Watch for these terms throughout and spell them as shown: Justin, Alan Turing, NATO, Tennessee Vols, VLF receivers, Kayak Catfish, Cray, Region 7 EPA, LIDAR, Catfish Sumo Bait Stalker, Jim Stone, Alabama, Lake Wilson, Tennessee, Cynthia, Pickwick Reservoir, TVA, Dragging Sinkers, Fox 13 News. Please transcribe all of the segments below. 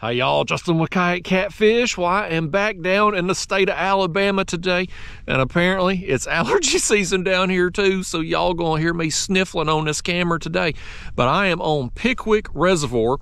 Hey y'all, Justin with Kayak Catfish. Well, I am back down in the state of Alabama today, and apparently it's allergy season down here too, so y'all gonna hear me sniffling on this camera today. But I am on Pickwick Reservoir.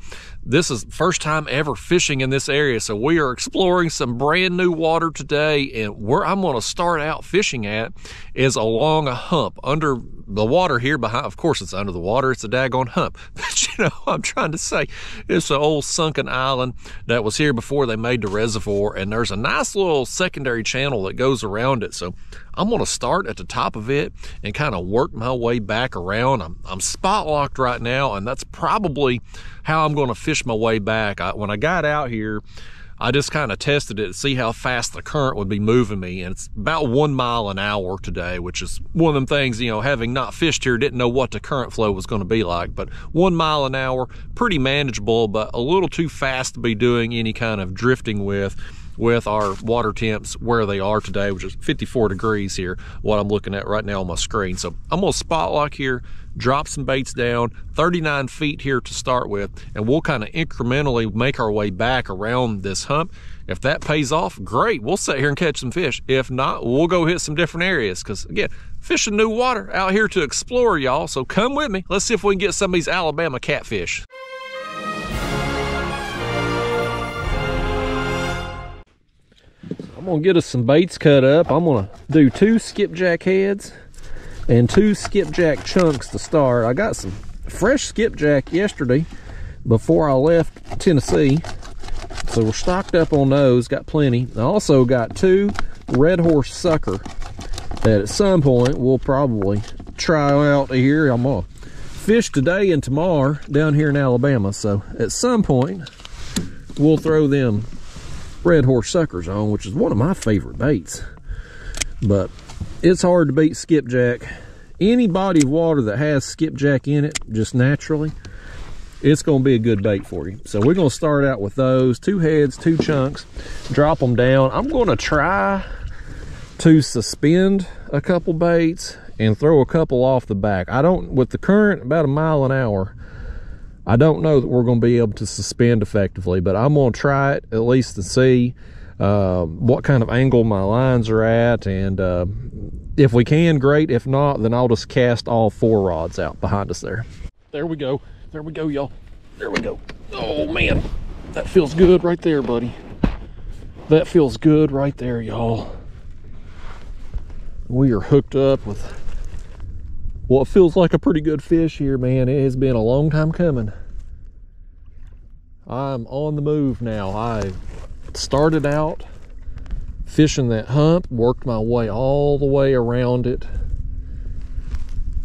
This is the first time ever fishing in this area, so we are exploring some brand new water today, and where I'm gonna start out fishing at is along a hump under the water here behind. Of course it's under the water, it's a daggone hump. But you know, I'm trying to say it's an old sunken island that was here before they made the reservoir, and there's a nice little secondary channel that goes around it. So I'm going to start at the top of it and kind of work my way back around. I'm spot locked right now, and that's probably how I'm going to fish my way back. When I got out here, I just kind of tested it to see how fast the current would be moving me, and it's about 1 mile an hour today, which is one of them things, you know, having not fished here, didn't know what the current flow was going to be like, but 1 mile an hour, pretty manageable, but a little too fast to be doing any kind of drifting with our water temps where they are today, which is 54 degrees here, what I'm looking at right now on my screen. So I'm gonna spot lock here, drop some baits down, 39 feet here to start with, and we'll kind of incrementally make our way back around this hump. If that pays off, great, we'll sit here and catch some fish. If not, we'll go hit some different areas, because again, fishing new water out here to explore, y'all. So come with me, let's see if we can get some of these Alabama catfish. I'm gonna get us some baits cut up. I'm gonna do 2 skipjack heads and 2 skipjack chunks to start. I got some fresh skipjack yesterday before I left Tennessee, so we're stocked up on those, got plenty. I also got 2 red horse sucker that at some point we'll probably try out here. I'm gonna fish today and tomorrow down here in Alabama, so at some point we'll throw them red horse suckers on, which is one of my favorite baits. But it's hard to beat skipjack. Any body of water that has skipjack in it, just naturally, it's going to be a good bait for you. So we're going to start out with those 2 heads, 2 chunks, drop them down. I'm going to try to suspend a couple baits and throw a couple off the back. I don't, with the current about 1 mile an hour, I don't know that we're going to be able to suspend effectively, but I'm going to try it at least to see what kind of angle my lines are at, and if we can, great. If not, then I'll just cast all 4 rods out behind us there. There we go, y'all. There we go. Oh man, that feels good right there, buddy. That feels good right there, y'all. We are hooked up with what feels like a pretty good fish here, man. It has been a long time coming. I'm on the move now. I started out fishing that hump, worked my way all the way around it,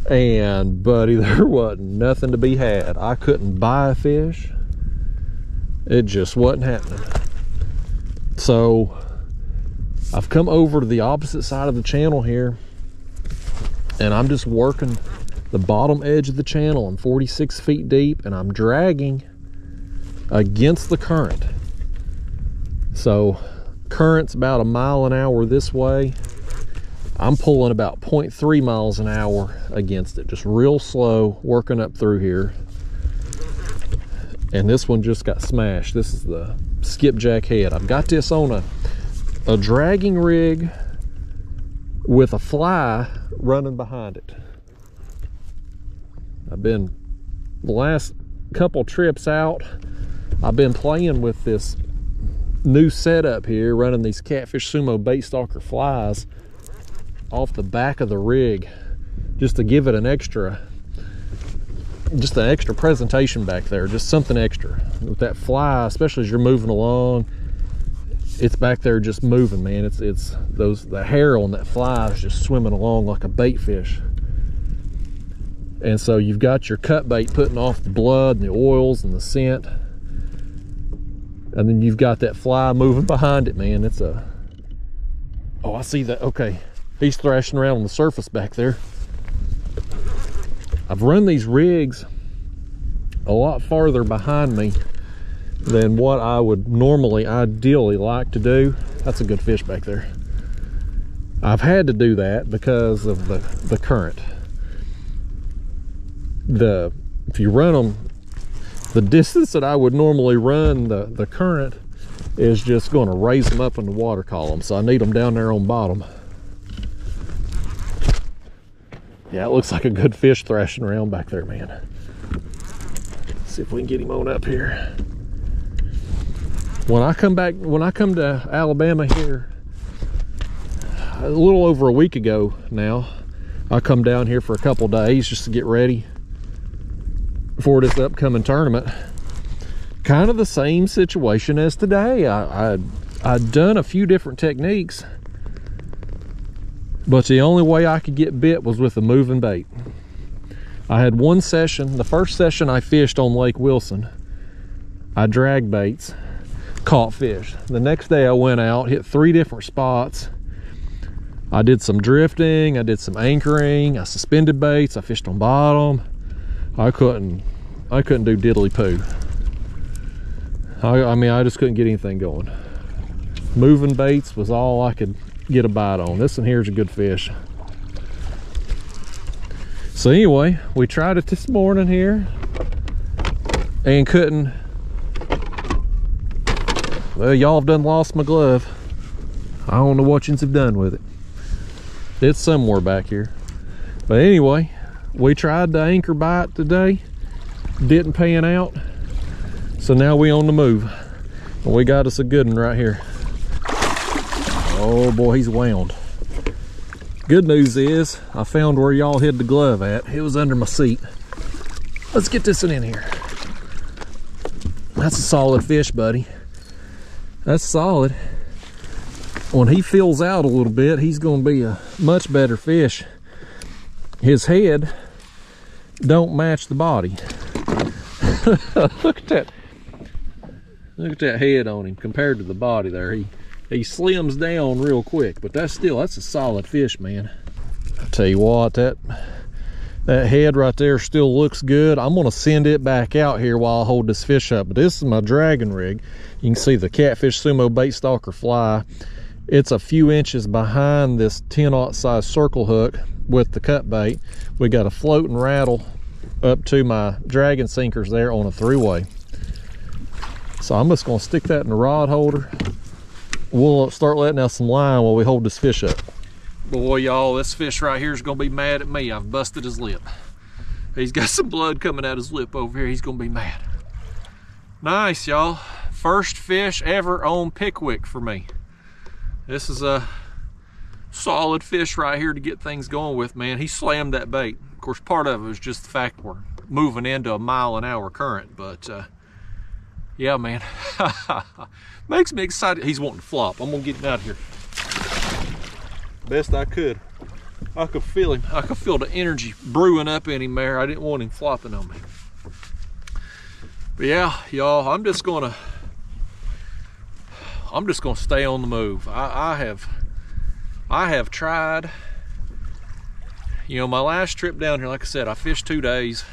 and buddy, there wasn't nothing to be had. I couldn't buy a fish. It just wasn't happening. So I've come over to the opposite side of the channel here, and I'm just working the bottom edge of the channel. I'm 46 feet deep, and I'm dragging against the current. So current's about 1 mile an hour this way. I'm pulling about 0.3 miles an hour against it, just real slow, working up through here. And this one just got smashed. This is the skipjack head. I've got this on a dragging rig with a fly running behind it. I've been, the last couple trips out, I've been playing with this new setup here, running these Catfish Sumo Bait Stalker flies off the back of the rig, just to give it an extra, just an extra presentation back there, just something extra. With that fly, especially as you're moving along, it's back there just moving, man. It's those, the hair on that fly is just swimming along like a bait fish. And so you've got your cut bait putting off the blood and the oils and the scent, and then you've got that fly moving behind it, man. It's a, oh, I see that. Okay, he's thrashing around on the surface back there. I've run these rigs a lot farther behind me than what I would normally ideally like to do. That's a good fish back there. I've had to do that because of the current. If you run them the distance that I would normally run the current is just going to raise them up in the water column, so I need them down there on bottom. Yeah, it looks like a good fish thrashing around back there, man. Let's see if we can get him on up here. When I come to Alabama here, a little over a week ago now, I come down here for a couple days just to get ready for this upcoming tournament. Kind of the same situation as today. I'd done a few different techniques, but the only way I could get bit was with a moving bait. I had one session. The first session I fished on Lake Wilson, I dragged baits, caught fish. The next day I went out, hit 3 different spots. I did some drifting, I did some anchoring, I suspended baits, I fished on bottom. I couldn't do diddly poo. I mean, I just couldn't get anything going. Moving baits was all I could get a bite on. This one here's a good fish. So anyway, we tried it this morning here and couldn't. Well, y'all have done lost my glove. I don't know what you have done with it. It's somewhere back here. But anyway, we tried the anchor bite today. Didn't pan out. So now we on the move. And we got us a good one right here. Oh boy, he's wound. Good news is I found where y'all hid the glove at. It was under my seat. Let's get this one in here. That's a solid fish, buddy. That's solid. When he fills out a little bit, he's gonna be a much better fish. His head don't match the body. Look at that. Look at that head on him compared to the body there. He slims down real quick, but that's a solid fish, man. I tell you what, that head right there still looks good. I'm gonna send it back out here while I hold this fish up. But this is my dragging rig. You can see the Catfish Sumo Bait Stalker fly. It's a few inches behind this 10-aught size circle hook with the cut bait. We got a float and rattle up to my dragging sinkers there on a 3-way. So I'm just gonna stick that in the rod holder. We'll start letting out some line while we hold this fish up. Boy, y'all, this fish right here is gonna be mad at me. I've busted his lip. He's got some blood coming out his lip over here. He's gonna be mad. Nice, y'all. First fish ever on Pickwick for me. This is a solid fish right here to get things going with, man. He slammed that bait. Of course, part of it was just the fact we're moving into a mile-an-hour current, but yeah, man. Makes me excited. He's wanting to flop. I'm gonna get him out of here. Best I could. I could feel him. I could feel the energy brewing up in him there. I didn't want him flopping on me. But yeah, y'all, I'm just gonna stay on the move. I have tried. You know, my last trip down here, like I said, I fished 2 days.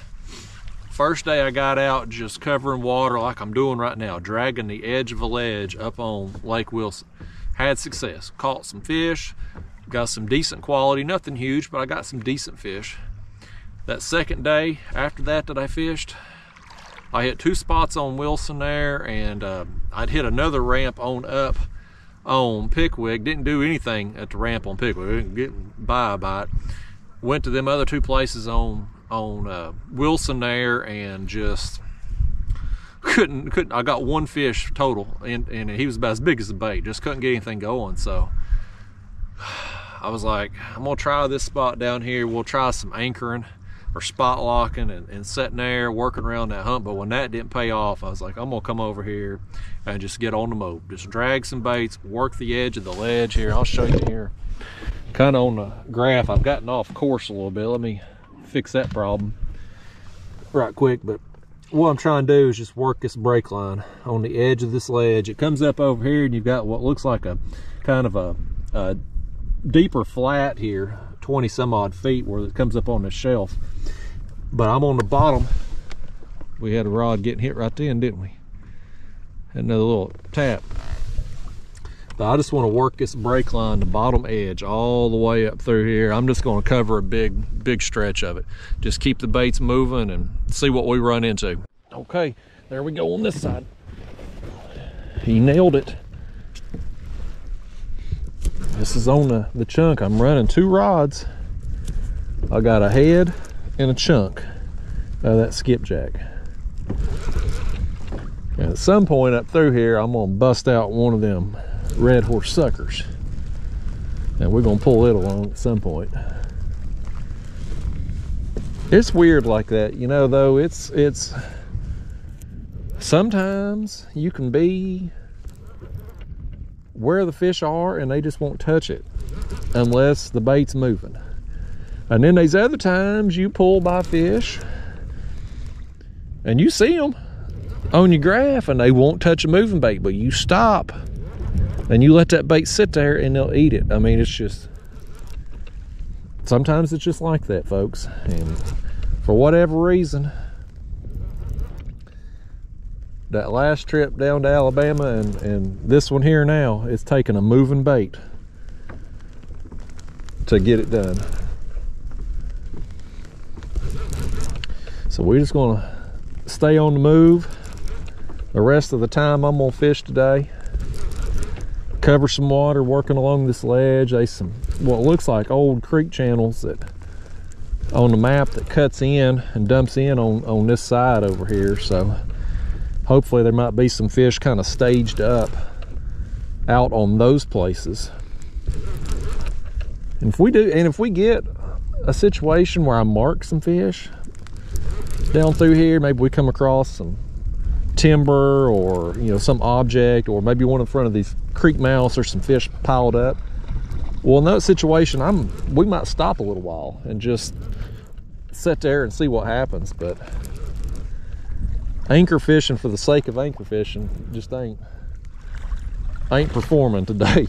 First day I got out just covering water like I'm doing right now, dragging the edge of a ledge up on Lake Wilson. Had success, caught some fish, got some decent quality, nothing huge, but I got some decent fish. That second day after that I fished, I hit 2 spots on Wilson there, and I'd hit another ramp on up on Pickwick. Didn't do anything at the ramp on Pickwick, didn't get by a bite. Went to them other 2 places on Wilson there and just couldn't. I got 1 fish total, and he was about as big as a bait. Just couldn't get anything going. So I was like, I'm gonna try this spot down here. We'll try some anchoring or spot locking and sitting there working around that hump. But when that didn't pay off, I was like, I'm gonna come over here and just get on the move. Just drag some baits, work the edge of the ledge here. I'll show you here. Kind of on the graph, I've gotten off course a little bit. Let me fix that problem right quick, but what I'm trying to do is just work this brake line on the edge of this ledge. It comes up over here and you've got what looks like a kind of a deeper flat here, 20 some odd feet where it comes up on the shelf. But I'm on the bottom. We had a rod getting hit right then, didn't we? Had another little tap. But I just want to work this brake line, the bottom edge, all the way up through here. I'm just going to cover a big stretch of it. Just keep the baits moving and see what we run into. Okay, there we go on this side. He nailed it. This is on the chunk. I'm running two rods. I got a head and a chunk of that skipjack. And at some point up through here, I'm gonna bust out one of them red horse suckers. And we're gonna pull it along at some point. It's weird like that, you know, though. It's sometimes you can be where the fish are and they just won't touch it unless the bait's moving. And then there's other times you pull by fish and you see them on your graph and they won't touch a moving bait, but you stop and you let that bait sit there and they'll eat it. I mean, it's just, sometimes it's just like that, folks. And for whatever reason, that last trip down to Alabama and this one here now, it's taking a moving bait to get it done. So we're just gonna stay on the move. The rest of the time I'm gonna fish today. Cover some water, working along this ledge. There's some, what looks like old creek channels that on the map that cuts in and dumps in on this side over here. So hopefully there might be some fish kind of staged up out on those places. And if we do, and if we get a situation where I mark some fish down through here, maybe we come across some timber or, you know, some object, or maybe one in front of these creek mouths or some fish piled up. Well, in that situation, we might stop a little while and just sit there and see what happens, but anchor fishing for the sake of anchor fishing just ain't performing today.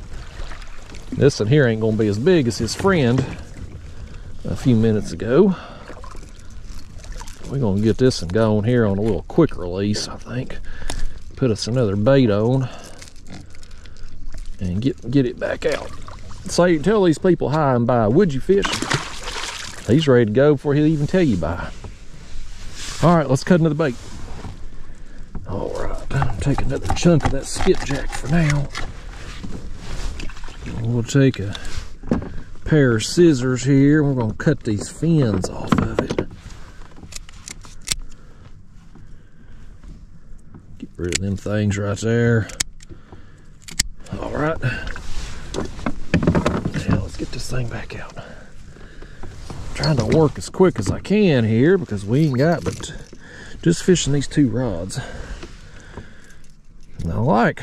This one here ain't gonna be as big as his friend a few minutes ago. We're gonna get this one going here on a little quick release, I think. Put us another bait on and get it back out. So you tell these people hi and bye. Would you fish? He's ready to go before he'll even tell you bye. All right, let's cut another bait. All right, I'm taking another chunk of that skipjack for now. We'll take a pair of scissors here. We're gonna cut these fins off of it. Get rid of them things right there. All right. Now let's get this thing back out. I'm trying to work as quick as I can here because we ain't got but just fishing these two rods. And I like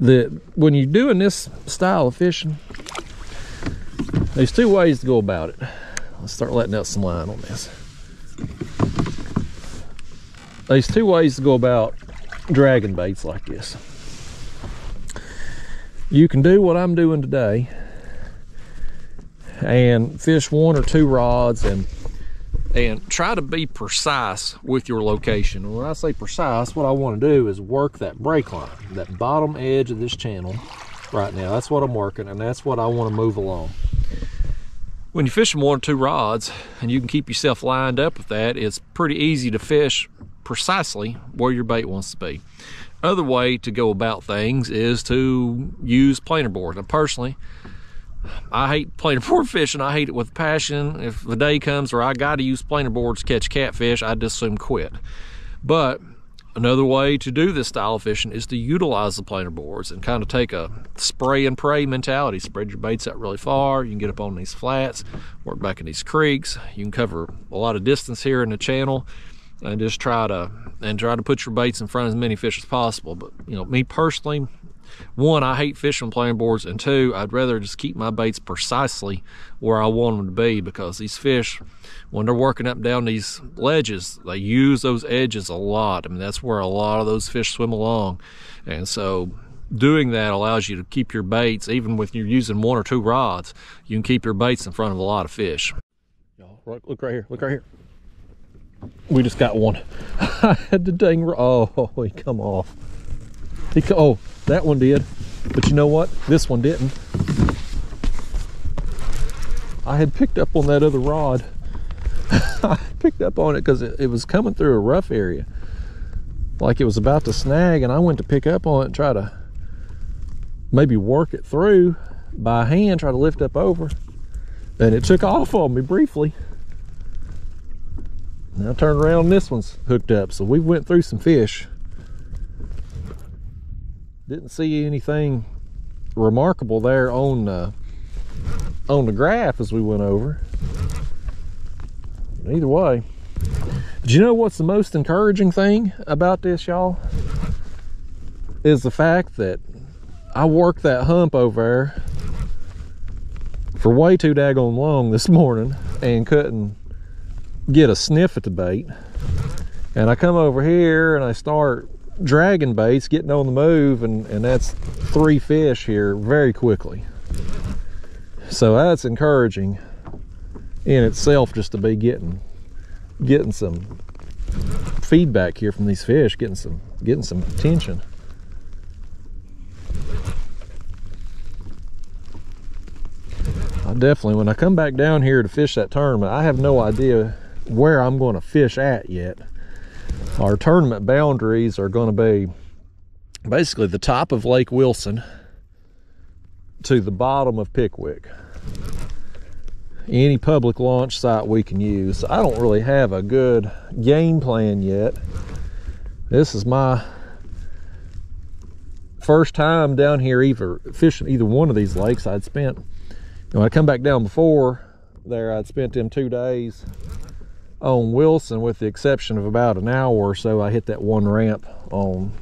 that when you're doing this style of fishing, there's two ways to go about it. Let's start letting out some line on this. There's two ways to go about dragging baits like this. You can do what I'm doing today and fish one or two rods and try to be precise with your location. When I say precise, what I want to do is work that break line, that bottom edge of this channel right now. That's what I'm working, and that's what I want to move along. When you fish one or two rods and you can keep yourself lined up with that, it's pretty easy to fish precisely where your bait wants to be. Other way to go about things is to use planer boards. Now, personally, I hate planer board fishing. I hate it with passion. If the day comes where I got to use planer boards to catch catfish, I'd just soon quit. But another way to do this style of fishing is to utilize the planer boards and kind of take a spray and pray mentality. Spread your baits out really far. You can get up on these flats, work back in these creeks. You can cover a lot of distance here in the channel and just try to put your baits in front of as many fish as possible. But, you know, me personally, one, I hate fishing with planer boards, and two, I'd rather just keep my baits precisely where I want them to be, because these fish, when they're working up and down these ledges, they use those edges a lot. I mean, that's where a lot of those fish swim along. And so doing that allows you to keep your baits, even when you're using one or two rods, you can keep your baits in front of a lot of fish. Y'all, look right here, look right here. We just got one. I had the dang, oh, he come off. Oh, that one did, but you know what? This one didn't. I had picked up on that other rod. I picked up on it because it was coming through a rough area. Like it was about to snag, and I went to pick up on it and try to maybe work it through by hand, try to lift up over, and it took off on me briefly. Now I turned around, this one's hooked up. So we went through some fish. Didn't see anything remarkable there on the graph as we went over. Either way, do you know what's the most encouraging thing about this, y'all? Is the fact that I worked that hump over there for way too daggone long this morning and couldn't get a sniff at the bait. And I come over here and I start dragging baits, getting on the move, and that's three fish here very quickly. So that's encouraging in itself, just to be getting some feedback here from these fish, getting some attention. I definitely, when I come back down here to fish that tournament, I have no idea where I'm going to fish at yet. Our tournament boundaries are going to be basically the top of Lake Wilson to the bottom of Pickwick. Any public launch site we can use. I don't really have a good game plan yet. This is my first time down here either fishing either one of these lakes. I'd spent, when I come back down before there, I'd spent them 2 days on Wilson, with the exception of about an hour or so I hit that one ramp on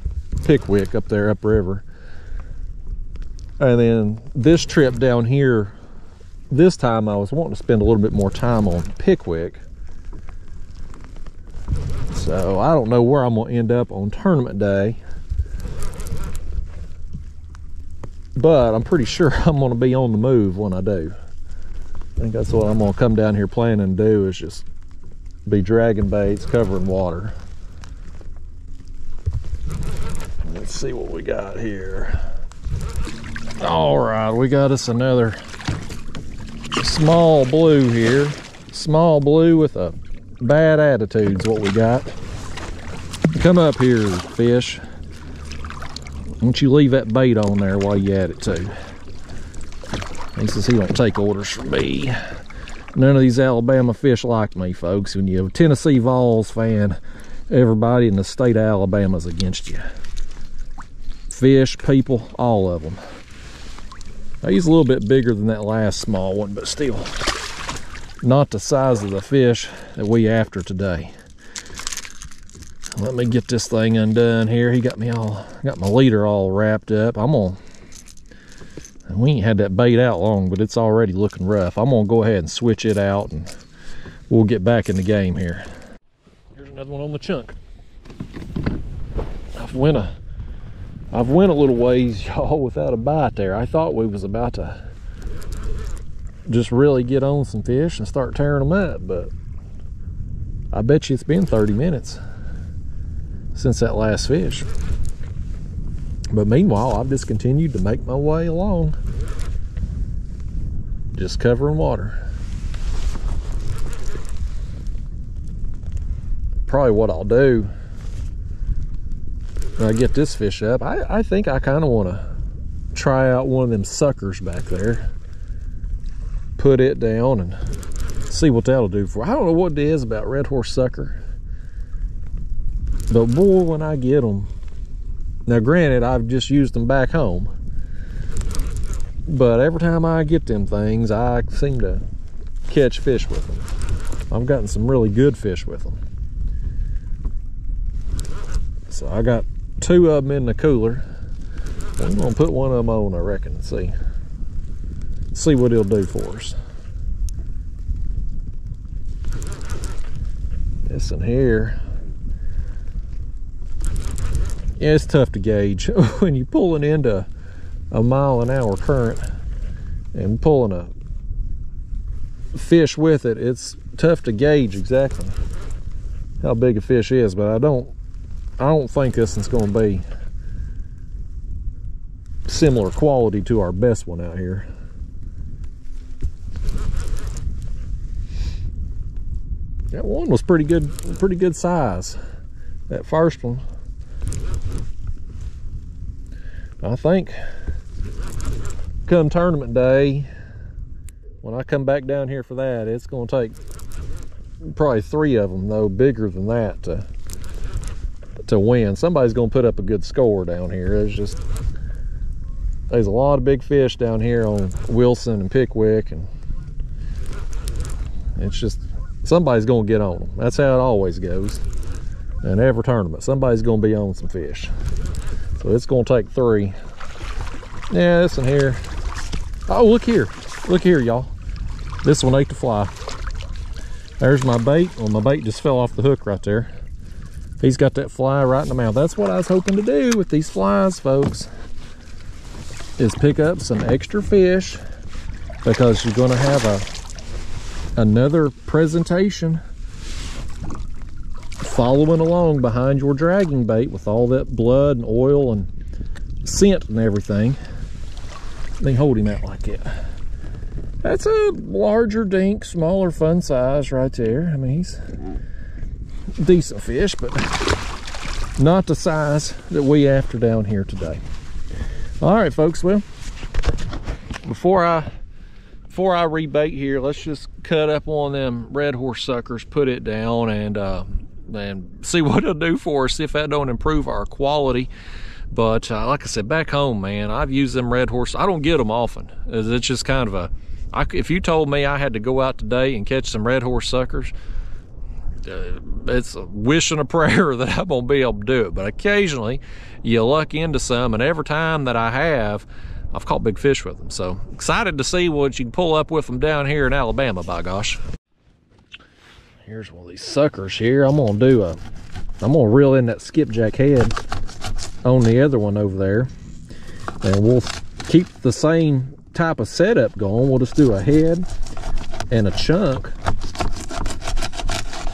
Pickwick up there upriver. And then this trip down here, this time I was wanting to spend a little bit more time on Pickwick. So I don't know where I'm gonna end up on tournament day, but I'm pretty sure I'm gonna be on the move when I do. I think that's what I'm gonna come down here planning to do, is just be dragging baits, covering water. Let's see what we got here. All right, we got us another small blue here. Small blue with a bad attitude is what we got. Come up here, fish. Don't you leave that bait on there while you at it too. He says he don't take orders from me. None of these Alabama fish like me, folks. When you're a Tennessee Vols fan, everybody in the state of Alabama's against you. Fish, people, all of them. Now, he's a little bit bigger than that last small one, but still not the size of the fish that we after today. Let me get this thing undone here. He got me all, got my leader all wrapped up. I'm gonna, we ain't had that bait out long, but it's already looking rough. I'm gonna go ahead and switch it out and we'll get back in the game here. Here's another one on the chunk. I've went a little ways, y'all, without a bite there. I thought we was about to just really get on some fish and start tearing them up, but I bet you it's been 30 minutes since that last fish. But meanwhile, I've just continued to make my way along, just covering water. Probably what I'll do when I get this fish up, I think I kind of want to try out one of them suckers back there, put it down and see what that'll do for. I don't know what it is about red horse sucker, but boy, when I get them. Now granted, I've just used them back home, but every time I get them things, I seem to catch fish with them. I've gotten some really good fish with them. So I got two of them in the cooler. I'm gonna put one of them on, I reckon, and see what he'll do for us. This in here. Yeah, it's tough to gauge when you're pulling into a mile an hour current and pulling a fish with it. It's tough to gauge exactly how big a fish is, but I don't think this one's going to be similar quality to our best one out here. That one was pretty good size, that first one. I think come tournament day, when I come back down here for that, it's going to take probably 3 of them, though, bigger than that, to win. Somebody's going to put up a good score down here. There's a lot of big fish down here on Wilson and Pickwick, and it's just somebody's going to get on them. That's how it always goes in every tournament. Somebody's going to be on some fish. So it's going to take 3. Yeah, this one here. Oh, look here. Look here, y'all. This one ate the fly. There's my bait. Well, my bait just fell off the hook right there. He's got that fly right in the mouth. That's what I was hoping to do with these flies, folks, is pick up some extra fish, because you're going to have another presentation following along behind your dragging bait with all that blood and oil and scent and everything. They hold him out like that. That's a larger dink, smaller fun size right there. I mean, he's a decent fish, but not the size that we after down here today. All right, folks, well, before I rebait here, let's just cut up one of them red horse suckers, put it down, and see what it'll do for us, see if that don't improve our quality. But like I said, back home, man, I've used them red horse. I don't get them often. It's just kind of if you told me I had to go out today and catch some red horse suckers, it's a wish and a prayer that I'm gonna be able to do it. But occasionally you luck into some, and every time that I have, I've caught big fish with them. So excited to see what you can pull up with them down here in Alabama, by gosh. Here's one of these suckers here. I'm gonna reel in that skipjack head on the other one over there, and we'll keep the same type of setup going. We'll just do a head and a chunk,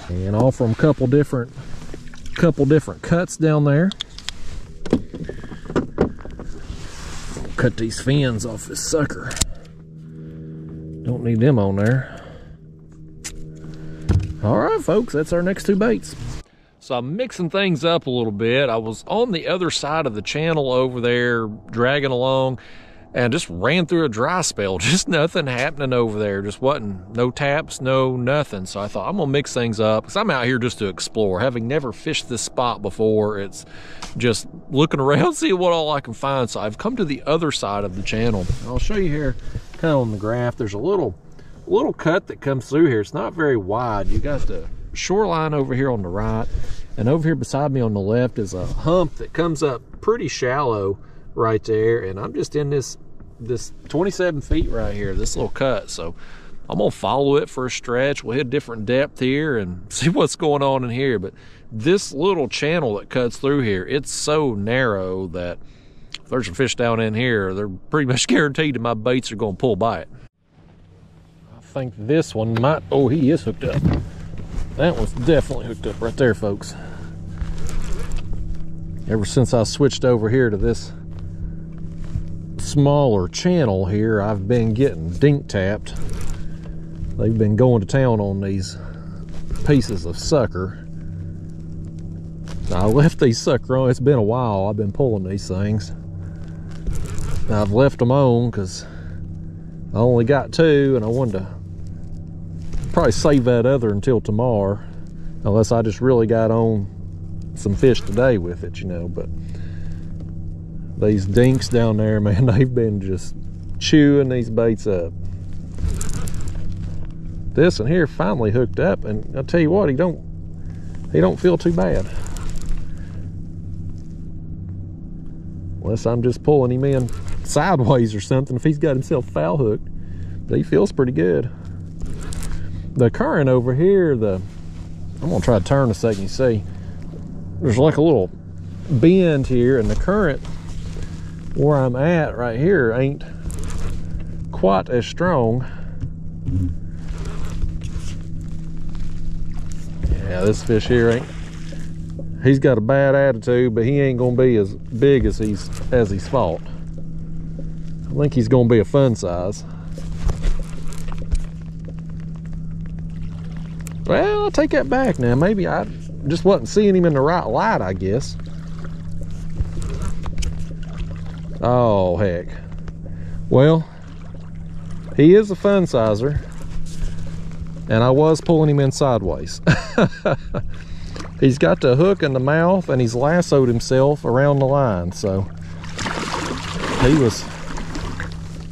and offer them a couple different cuts down there. We'll cut these fins off this sucker. Don't need them on there. All right, folks, that's our next 2 baits. So I'm mixing things up a little bit. I was on the other side of the channel over there, dragging along, and just ran through a dry spell. Just nothing happening over there. Just wasn't, no taps, no nothing. So I thought, I'm gonna mix things up, because I'm out here just to explore. Having never fished this spot before, it's just looking around, seeing what all I can find. So I've come to the other side of the channel. I'll show you here, kind of on the graph, there's a little cut that comes through here. It's not very wide. You got the shoreline over here on the right, and over here beside me on the left is a hump that comes up pretty shallow right there, and I'm just in this 27 feet right here, this little cut. So I'm gonna follow it for a stretch. We'll hit a different depth here and see what's going on in here. But this little channel that cuts through here, it's so narrow that if there's some fish down in here, they're pretty much guaranteed that my baits are gonna pull by it. I think this one might, oh, he is hooked up. That one's definitely hooked up right there, folks. Ever since I switched over here to this smaller channel here, I've been getting dink tapped. They've been going to town on these pieces of sucker. I left these sucker on. It's been a while I've been pulling these things. I've left them on because I only got 2, and I wanted to probably save that other until tomorrow, unless I just really got on some fish today with it, you know. But these dinks down there, man, they've been just chewing these baits up. This one here finally hooked up, and I'll tell you what, he don't feel too bad, unless I'm just pulling him in sideways or something. If he's got himself foul hooked, he feels pretty good. The current over here, I'm gonna try to turn a second, you see. There's like a little bend here, and the current where I'm at right here ain't quite as strong. Yeah, this fish here he's got a bad attitude, but he ain't gonna be as big as he's fought. I think he's gonna be a fun size. Well, I'll take that back now. Maybe I just wasn't seeing him in the right light, I guess. Oh, heck. Well, he is a fun sizer, and I was pulling him in sideways. He's got the hook in the mouth, and he's lassoed himself around the line, so he was,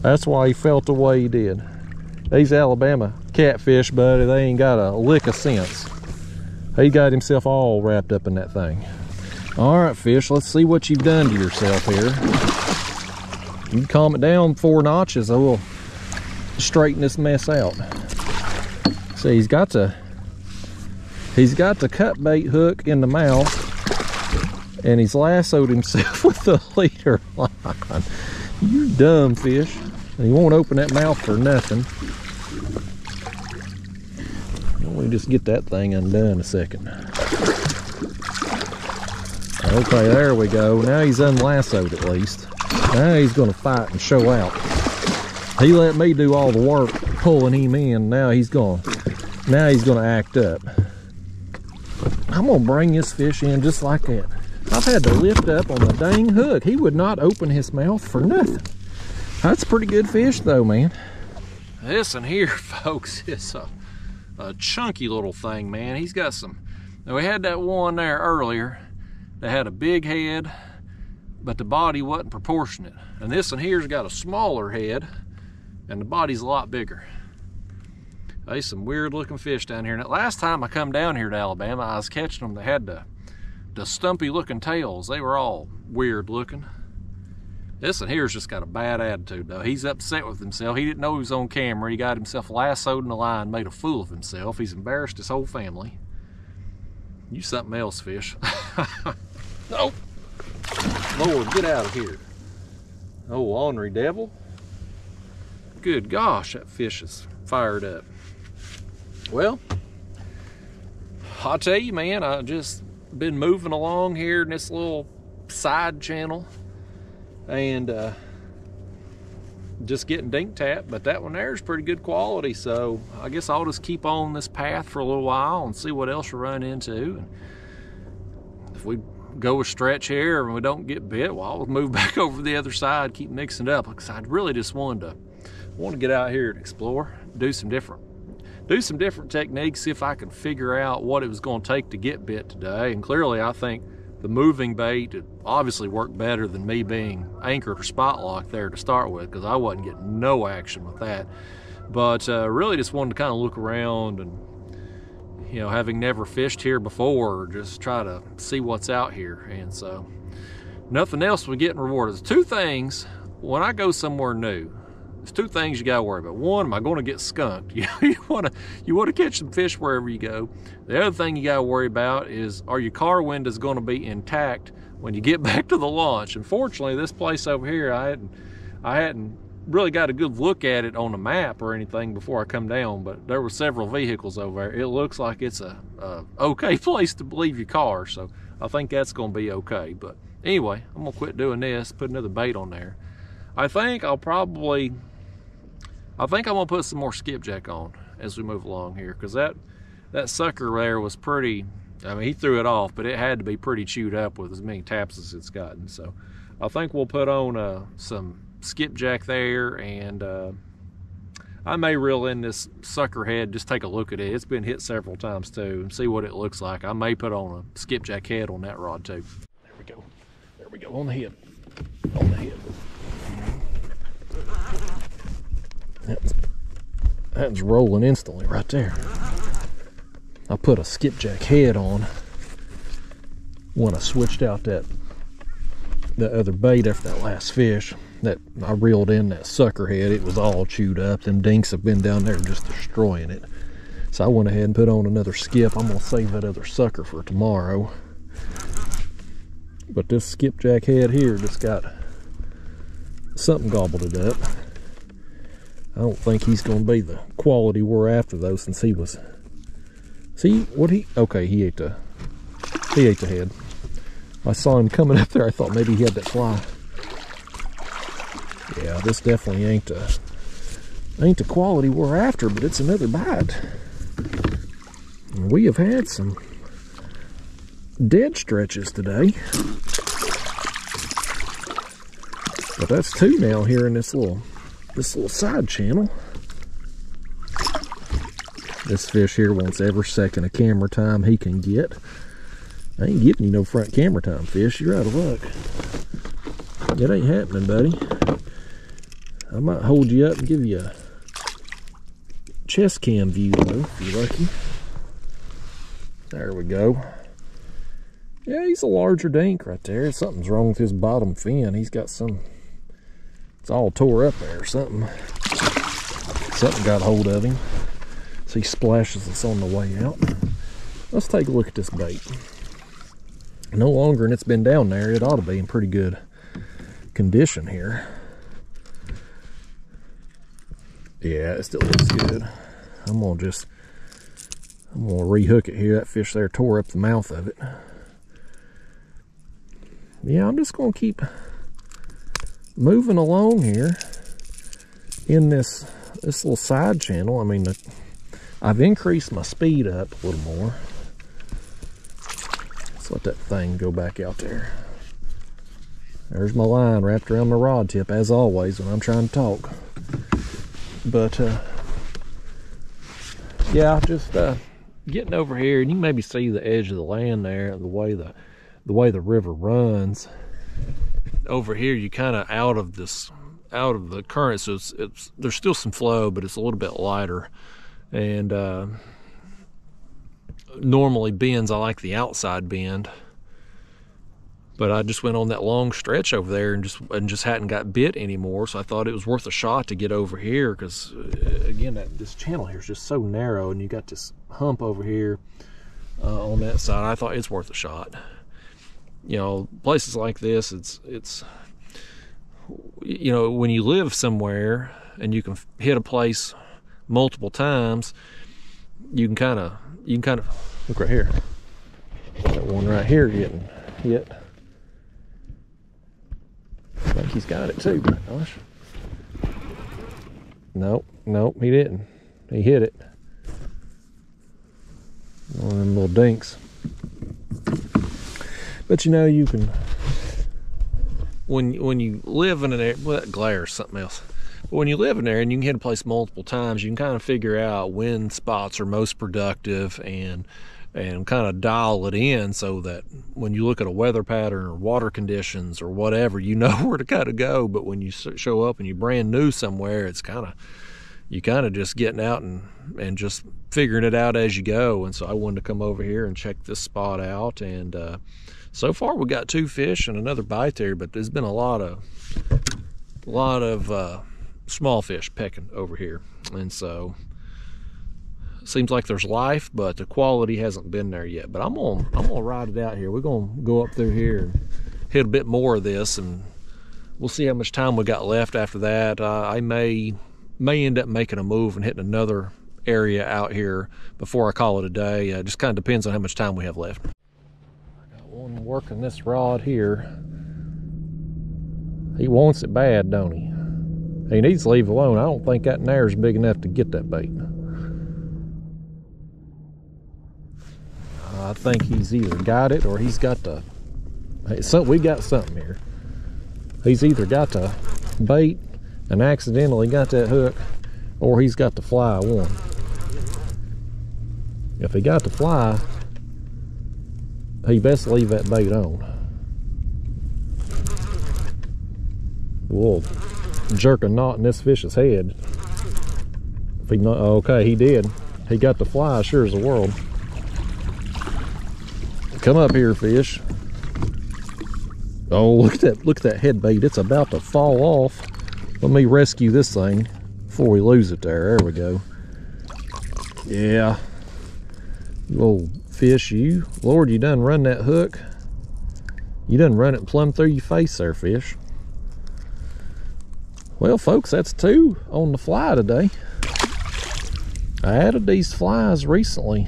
that's why he felt the way he did. These Alabama catfish, buddy, they ain't got a lick of sense. He got himself all wrapped up in that thing. All right, fish, let's see what you've done to yourself here. You calm it down 4 notches, I will straighten this mess out. See, he's got the cut bait hook in the mouth, and he's lassoed himself with the leader line. You dumb fish. He won't open that mouth for nothing. Let me just get that thing undone a second. Okay, there we go. Now he's unlassoed at least. Now he's gonna fight and show out. He let me do all the work pulling him in. Now he's gonna act up. I'm gonna bring this fish in just like that. I've had to lift up on the dang hook. He would not open his mouth for nothing. That's a pretty good fish though, man. This in here, folks, is a chunky little thing, man. He's got some. Now, we had that one there earlier that had a big head, but the body wasn't proportionate. And this one here's got a smaller head, and the body's a lot bigger. There's some weird looking fish down here. Now, last time I come down here to Alabama, I was catching them that had the stumpy looking tails. They were all weird looking. This one here's just got a bad attitude though. He's upset with himself. He didn't know he was on camera. He got himself lassoed in the line, made a fool of himself. He's embarrassed his whole family. You something else, fish. Nope. Lord, get out of here. Oh, ornery devil. Good gosh, that fish is fired up. Well, I tell you, man, I just been moving along here in this little side channel, and just getting dink tapped, but that one there is pretty good quality, so I guess I'll just keep on this path for a little while and see what else we run into. And if we go a stretch here and we don't get bit, well, I'll move back over to the other side, keep mixing it up, because I really just want to get out here and explore, do some different techniques, see if I can figure out what it was going to take to get bit today. And clearly I think the moving bait obviously worked better than me being anchored or spot locked there to start with, because I wasn't getting no action with that. But really just wanted to kind of look around, and you know, having never fished here before, just try to see what's out here. And so nothing else was getting rewarded. There's 2 things when I go somewhere new. There's 2 things you gotta worry about. One, am I gonna get skunked? You wanna catch some fish wherever you go. The other thing you gotta worry about is, are your car windows gonna be intact when you get back to the launch? And fortunately, this place over here, I hadn't really got a good look at it on the map or anything before I come down, but there were several vehicles over there. It looks like it's a okay place to leave your car, so I think that's gonna be okay. But anyway, I'm gonna quit doing this, put another bait on there. I think I'm gonna put some more skipjack on as we move along here, because that sucker there was pretty, I mean, he threw it off, but it had to be pretty chewed up with as many taps as it's gotten. So I think we'll put on some skipjack there, and I may reel in this sucker head, just take a look at it. It's been hit several times too, and see what it looks like. I may put on a skipjack head on that rod too. There we go, on the head. That's rolling instantly right there. I put a skipjack head on when I switched out the other bait after that last fish that I reeled in, that sucker head. It was all chewed up. Them dinks have been down there just destroying it. So I went ahead and put on another skip. I'm gonna save that other sucker for tomorrow. But this skipjack head here just got something gobbled it up. I don't think he's gonna be the quality we're after though, since he was, see what he, okay, he ate the head. I saw him coming up there. I thought maybe he had that fly. Yeah, this definitely ain't the quality we're after, but it's another bite. We have had some dead stretches today. But that's two now here in this little side channel. This fish here wants every second of camera time he can get. I ain't getting you no front camera time, fish. You're out of luck. It ain't happening, buddy. I might hold you up and give you a chest cam view, though, if you're lucky. There we go. Yeah, he's a larger dink right there. Something's wrong with his bottom fin. He's got some... It's all tore up there or something. Something got a hold of him. So he splashes us on the way out. Let's take a look at this bait. No longer than it's been down there. It ought to be in pretty good condition here. Yeah, it still looks good. I'm gonna rehook it here. That fish there tore up the mouth of it. Yeah, I'm just gonna keep moving along here in this little side channel. I mean, I've increased my speed up a little more. Let's let that thing go back out there. There's my line wrapped around my rod tip, as always, when I'm trying to talk. But yeah, just getting over here, and you can maybe see the edge of the land there, the way the river runs. Over here, you kind of out of the current, so it's there's still some flow, but it's a little bit lighter. And normally bends, I like the outside bend, but I just went on that long stretch over there and just hadn't got bit anymore, so I thought it was worth a shot to get over here, because again, this channel here is just so narrow, and you got this hump over here on that side. I thought it's worth a shot. You know, places like this, it's you know, when you live somewhere and you can hit a place multiple times, you can kind of look right here. That one right here getting hit. I think he's got it too. Gosh. Nope, he didn't. He hit it. One of them little dinks. But you know, you can, when you live in an area, well, that glare is something else. But when you live in there and you can hit a place multiple times, you can kind of figure out when spots are most productive and kind of dial it in, so that when you look at a weather pattern or water conditions or whatever, you know where to kind of go. But when you show up and you're brand new somewhere, it's kind of, you kind of just getting out and just figuring it out as you go. And so I wanted to come over here and check this spot out, and so far we got two fish and another bite there, but there's been a lot of small fish pecking over here, and so seems like there's life, but the quality hasn't been there yet. But I'm gonna ride it out here. We're gonna go up through here and hit a bit more of this, and we'll see how much time we got left after that. I may end up making a move and hitting another area out here before I call it a day. It just kind of depends on how much time we have left. I got one working this rod here. He wants it bad, don't he? He needs to leave alone. I don't think that nair is big enough to get that bait. I think he's either got it or he's got the... So we got something here. He's either got the bait and accidentally got that hook, or he's got the fly one. If he got the fly, he best leave that bait on. We'll jerk a knot in this fish's head. If he not, okay, he did. He got the fly sure as the world. Come up here, fish. Oh, look at that head bait. It's about to fall off. Let me rescue this thing before we lose it there. There we go. Yeah. You old fish, you. Lord, you done run that hook. You done run it plumb through your face there, fish. Well, folks, that's two on the fly today. I added these flies recently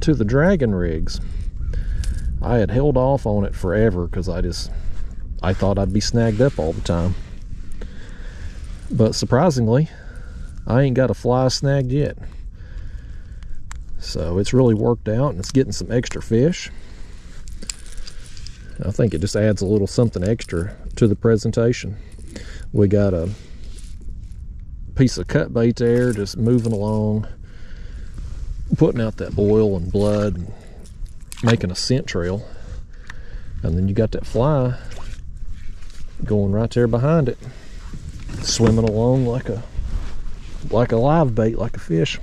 to the dragon rigs. I had held off on it forever because I thought I'd be snagged up all the time. But surprisingly, I ain't got a fly snagged yet. So it's really worked out, and it's getting some extra fish. I think it just adds a little something extra to the presentation. We got a piece of cut bait there, just moving along, putting out that oil and blood and making a scent trail. And then you got that fly going right there behind it, swimming along like a live bait, like a fish,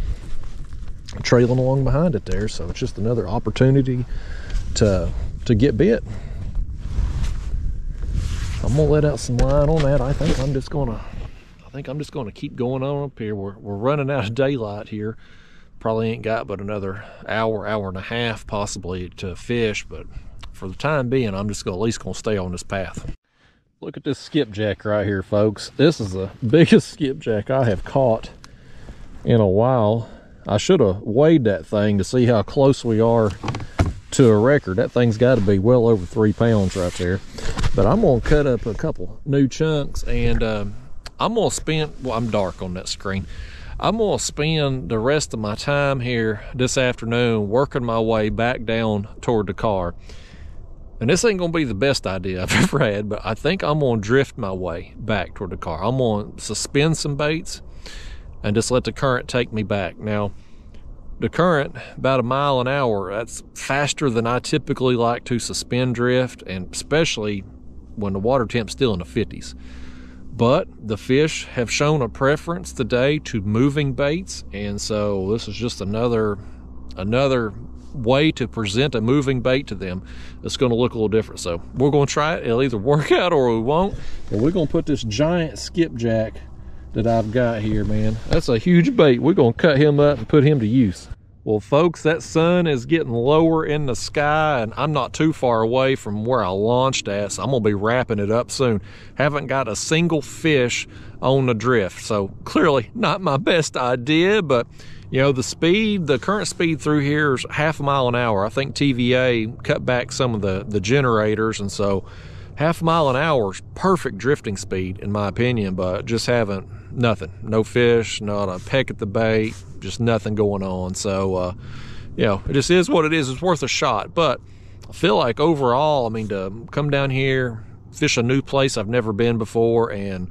trailing along behind it there. So it's just another opportunity to get bit. I'm gonna let out some line on that. I think I'm just gonna keep going on up here. We're running out of daylight here. Probably ain't got but another hour and a half possibly to fish, but for the time being, I'm just gonna, at least gonna stay on this path. Look at this skipjack right here, folks. This is the biggest skipjack I have caught in a while. I should have weighed that thing to see how close we are to a record. That thing's got to be well over 3 pounds right there. But I'm gonna cut up a couple new chunks, and I'm gonna spend, well, I'm dark on that screen. I'm gonna spend the rest of my time here this afternoon working my way back down toward the car. And this ain't gonna be the best idea I've ever had, but I think I'm gonna drift my way back toward the car. I'm gonna suspend some baits and just let the current take me back. Now, the current, about 1 mile an hour, that's faster than I typically like to suspend drift, and especially when the water temp's still in the 50s. But the fish have shown a preference today to moving baits, and so this is just another way to present a moving bait to them that's going to look a little different. So we're going to try it. It'll either work out or we won't, but we're going to put this giant skipjack that I've got here, man, that's a huge bait, we're going to cut him up and put him to use. Well, folks, that sun is getting lower in the sky, and I'm not too far away from where I launched at, so I'm going to be wrapping it up soon. Haven't got a single fish on the drift, so clearly not my best idea, but you know, the speed, the current speed through here is 1/2 mile an hour. I think TVA cut back some of the generators, and so 1/2 mile an hour is perfect drifting speed in my opinion, but just haven't, nothing, no fish, not a peck at the bait, just nothing going on. So you know, it just is what it is. It's worth a shot, but I feel like overall, I mean, to come down here, fish a new place I've never been before, and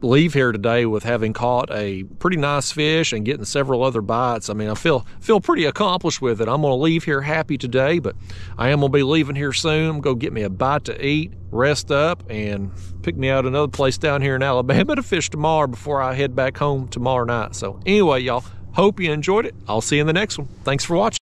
leave here today with having caught a pretty nice fish and getting several other bites. I mean, I feel pretty accomplished with it. I'm gonna leave here happy today, but I am gonna be leaving here soon. Go get me a bite to eat, rest up, and pick me out another place down here in Alabama to fish tomorrow before I head back home tomorrow night. So anyway, y'all, hope you enjoyed it. I'll see you in the next one. Thanks for watching.